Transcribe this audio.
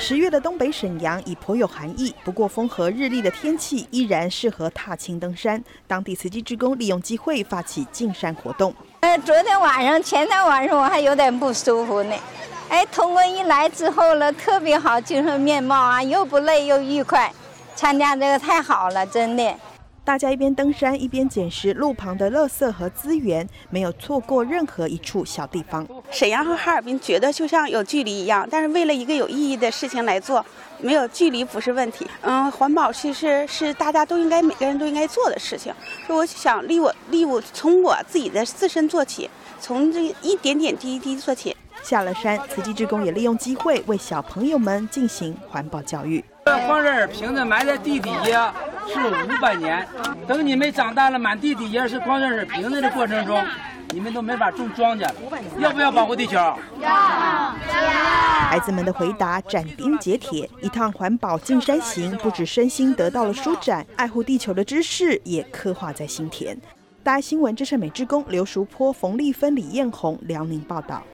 10月的东北沈阳已颇有寒意，不过风和日丽的天气依然适合踏青登山。当地慈济志工利用机会发起进山活动。昨天晚上、前天晚上我还有点不舒服呢。通过一来之后了，特别好精神面貌啊，又不累又愉快。参加这个太好了，真的。大家一边登山一边捡拾路旁的垃圾和资源，没有错过任何一处小地方。沈阳和哈尔滨觉得就像有距离一样，但是为了一个有意义的事情来做，没有距离不是问题。环保其实是大家都应该，每个人都应该做的事情。所以我想立我从我自己的自身做起，从这一点点滴滴做起。下了山，慈济志工也利用机会为小朋友们进行环保教育。黄仁瓶子埋在地底下是500年，等你们长大了，满地底下是矿泉水瓶子的过程中，你们都没法种庄稼了。要不要保护地球？要。孩子们的回答斩钉截铁。一趟环保进山行，不止身心得到了舒展，爱护地球的知识也刻画在心田。大爱新闻，这是美志工刘淑波、冯丽芬、李艳红，辽宁报道。